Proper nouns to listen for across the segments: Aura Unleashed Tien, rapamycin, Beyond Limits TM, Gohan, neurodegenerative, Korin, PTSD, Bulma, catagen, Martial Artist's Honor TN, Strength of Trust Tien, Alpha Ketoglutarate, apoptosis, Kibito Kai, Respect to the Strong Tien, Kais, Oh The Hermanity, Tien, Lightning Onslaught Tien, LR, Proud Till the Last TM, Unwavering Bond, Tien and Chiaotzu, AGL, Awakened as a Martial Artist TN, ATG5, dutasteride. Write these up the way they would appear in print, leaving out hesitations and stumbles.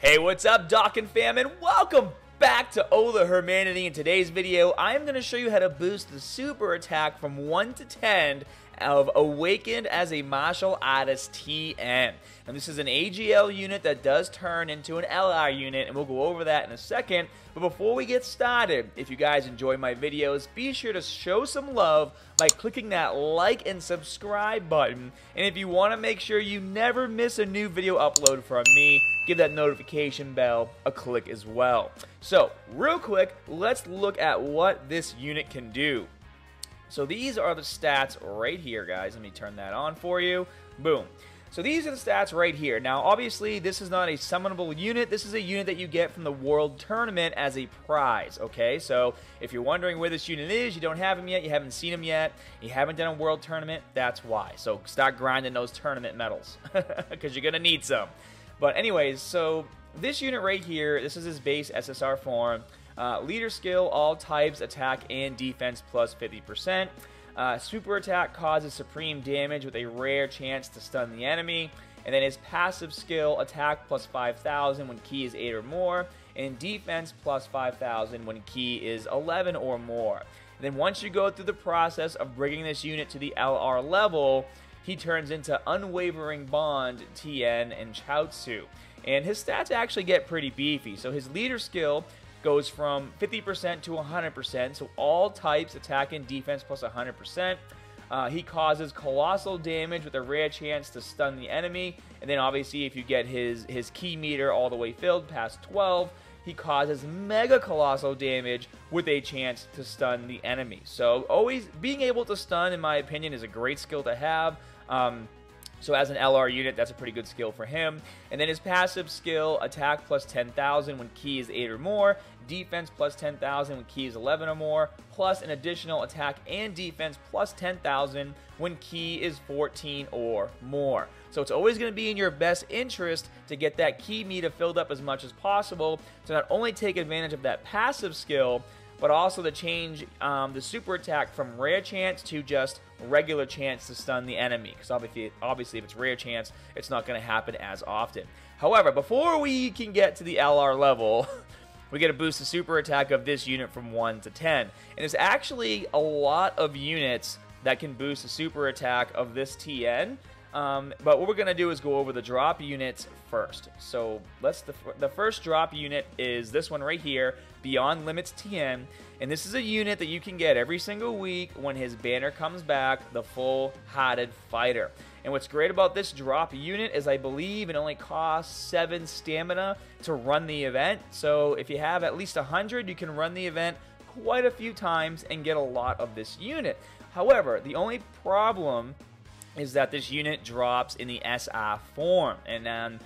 Hey, what's up, Doc and fam, and welcome back to Oh The Hermanity. In today's video, I'm going to show you how to boost the super attack from 1 to 10 of Awakened as a Martial Artist TN. And this is an AGL unit that does turn into an LR unit, and we'll go over that in a second. But before we get started, if you guys enjoy my videos, be sure to show some love by clicking that like and subscribe button. And if you want to make sure you never miss a new video upload from me, give that notification bell a click as well. So real quick, let's look at what this unit can do. So these are the stats right here, guys. Let me turn that on for you. Boom. So these are the stats right here. Now obviously this is not a summonable unit. This is a unit that you get from the World Tournament as a prize, okay? So if you're wondering where this unit is, you don't have him yet, you haven't seen him yet, you haven't done a World Tournament, that's why. So start grinding those tournament medals because you're going to need some. But anyways, so this unit right here, this is his base SSR form. Leader skill, all types, attack and defense plus 50%. Super attack causes supreme damage with a rare chance to stun the enemy. And then his passive skill, attack plus 5,000 when key is 8 or more. And defense plus 5,000 when key is 11 or more. And then once you go through the process of bringing this unit to the LR level, he turns into Unwavering Bond, Tien and Chiaotzu. And his stats actually get pretty beefy. So his leader skill goes from 50% to 100%, so all types, attack and defense plus 100%. He causes colossal damage with a rare chance to stun the enemy, and then obviously if you get his key meter all the way filled past 12, he causes mega colossal damage with a chance to stun the enemy. So always being able to stun, in my opinion, is a great skill to have. So as an LR unit, that's a pretty good skill for him. And then his passive skill, attack plus 10,000 when key is 8 or more, defense plus 10,000 when key is 11 or more, plus an additional attack and defense plus 10,000 when key is 14 or more. So it's always going to be in your best interest to get that key meter filled up as much as possible to not only take advantage of that passive skill, but also to change the super attack from rare chance to just regular chance to stun the enemy, because obviously if it's rare chance, it's not going to happen as often. However, before we can get to the LR level, we get to boost the super attack of this unit from 1 to 10. And there's actually a lot of units that can boost the super attack of this Tien. But what we're going to do is go over the drop units first. So the first drop unit is this one right here, Beyond Limits TM. And this is a unit that you can get every single week when his banner comes back, the Full-Hearted Fighter. And what's great about this drop unit is I believe it only costs 7 stamina to run the event. So if you have at least 100, you can run the event quite a few times and get a lot of this unit. However, the only problem is that this unit drops in the SR form, and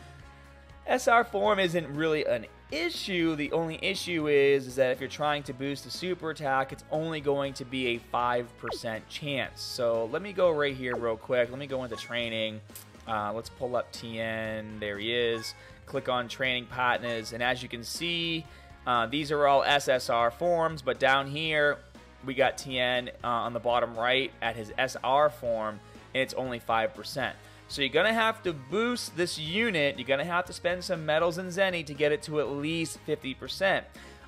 SR form isn't really an issue. The only issue is that if you're trying to boost the super attack, it's only going to be a 5% chance. So let me go right here real quick. Let me go into training. Let's pull up Tien. There he is. Click on training partners, and as you can see, these are all SSR forms, but down here we got Tien on the bottom right at his SR form, and it's only 5%. So you're going to have to boost this unit. You're going to have to spend some medals and zenny to get it to at least 50%.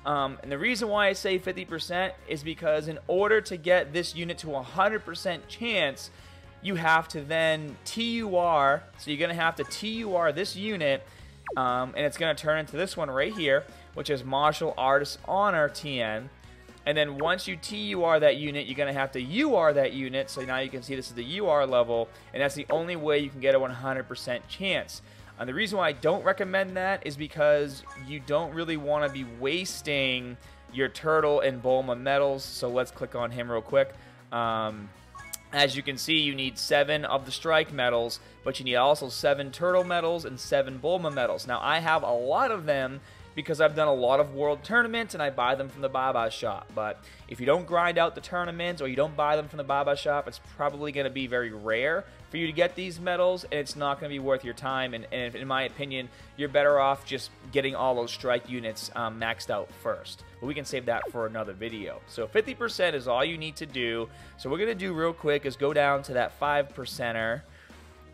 And the reason why I say 50% is because in order to get this unit to 100% chance, you have to then TUR. So you're going to have to TUR this unit, and it's going to turn into this one right here, which is Martial Artist's Honor TN. And then once you TUR that unit, you're going to have to UR that unit. So now you can see this is the UR level, and that's the only way you can get a 100% chance. And the reason why I don't recommend that is because you don't really want to be wasting your Turtle and Bulma medals. So let's click on him real quick. As you can see, you need 7 of the strike medals, but you need also 7 Turtle medals and 7 Bulma medals. Now I have a lot of them, because I've done a lot of world tournaments and I buy them from the Baba shop. But if you don't grind out the tournaments or you don't buy them from the Baba shop, it's probably going to be very rare for you to get these medals, and it's not going to be worth your time. And in my opinion, you're better off just getting all those strike units maxed out first. But we can save that for another video. So 50% is all you need to do. So what we're going to do real quick is go down to that 5%er.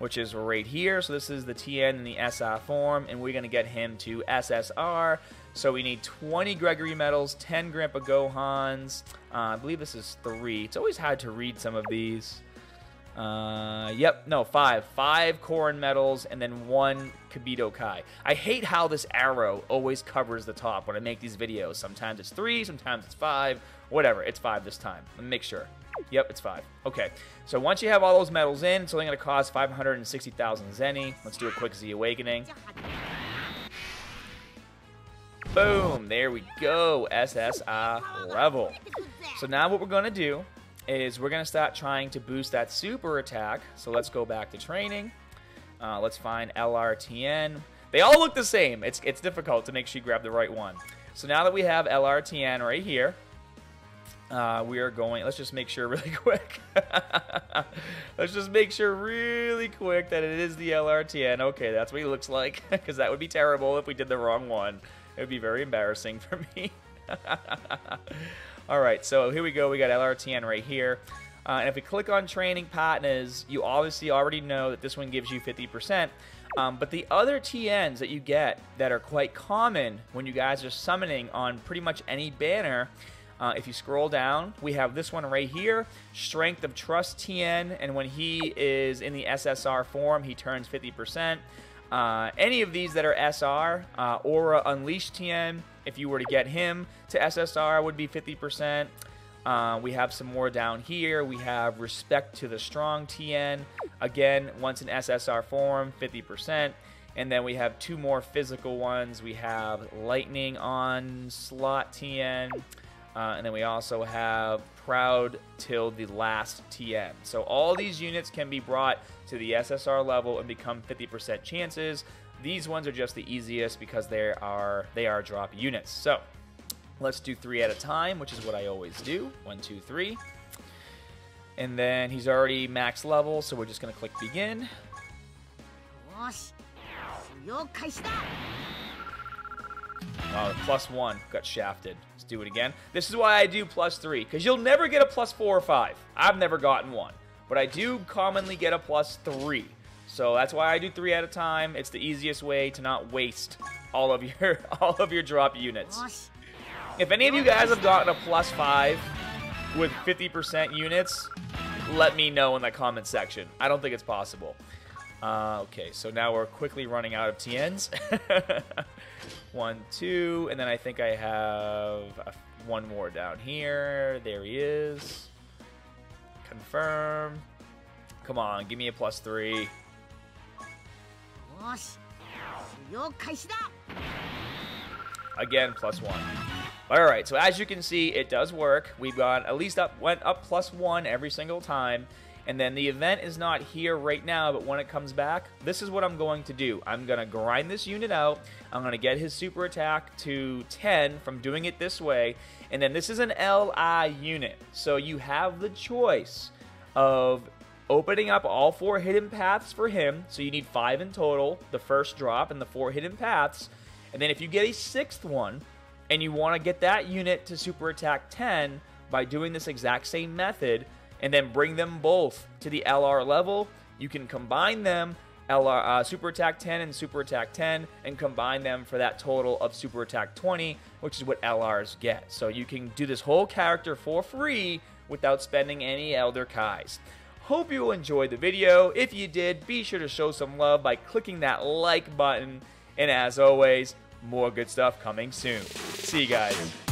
which is right here. So this is the Tien in the SI form, and we're going to get him to SSR. So we need 20 Gregory medals, 10 Grandpa Gohans. I believe this is 3. It's always hard to read some of these. Yep, no, 5. 5 Korin medals, and then 1 Kibito Kai. I hate how this arrow always covers the top when I make these videos. Sometimes it's 3, sometimes it's 5, whatever. It's 5 this time. Let me make sure. Yep, it's 5. Okay, so once you have all those medals in, it's only going to cost 560,000 Zenny. Let's do a quick Z Awakening. Boom, there we go, SSI level. So now what we're going to do is we're going to start trying to boost that super attack. So let's go back to training. Let's find LR Tien. They all look the same. It's difficult to make sure you grab the right one. So now that we have LR Tien right here, we are going, let's just make sure really quick. Let's just make sure really quick that it is the LR Tien. Okay, that's what he looks like, because that would be terrible if we did the wrong one. It would be very embarrassing for me. All right, so here we go. We got LR Tien right here. And if we click on Training Partners, you obviously already know that this one gives you 50%. But the other Tiens that you get that are quite common when you guys are summoning on pretty much any banner, if you scroll down, we have this one right here, Strength of Trust Tien. And when he is in the SSR form, he turns 50%. Any of these that are SR, Aura Unleashed Tien, if you were to get him to SSR, would be 50%. We have some more down here. We have Respect to the Strong Tien. Again, once in SSR form, 50%. And then we have 2 more physical ones. We have Lightning Onslaught Tien. And then we also have Proud Till the Last TM. So all these units can be brought to the SSR level and become 50% chances. These ones are just the easiest because they are drop units. So let's do 3 at a time, which is what I always do. 1, 2, 3. And then he's already max level, so we're just going to click begin. Wow, the +1 got shafted. Let's do it again. This is why I do +3, because you'll never get a +4 or 5. I've never gotten one, but I do commonly get a +3. So that's why I do 3 at a time. It's the easiest way to not waste all of your drop units. If any of you guys have gotten a +5 with 50% units, let me know in the comment section. I don't think it's possible. Okay, so now we're quickly running out of Tiens. 1, 2, and then I think I have one more down here. There he is. Confirm. Come on, give me a +3. Again, +1. All right, so as you can see, it does work. We've gone at least went up +1 every single time. And then the event is not here right now, but when it comes back, this is what I'm going to do. I'm going to grind this unit out. I'm going to get his super attack to 10 from doing it this way. And then this is an LI unit. So you have the choice of opening up all 4 hidden paths for him. So you need 5 in total, the first drop and the 4 hidden paths. And then if you get a 6th one and you want to get that unit to super attack 10 by doing this exact same method, and then bring them both to the LR level. You can combine them, Super Attack 10 and Super Attack 10, and combine them for that total of Super Attack 20, which is what LRs get. So you can do this whole character for free without spending any Elder Kais. Hope you enjoyed the video. If you did, be sure to show some love by clicking that like button. And as always, more good stuff coming soon. See you guys.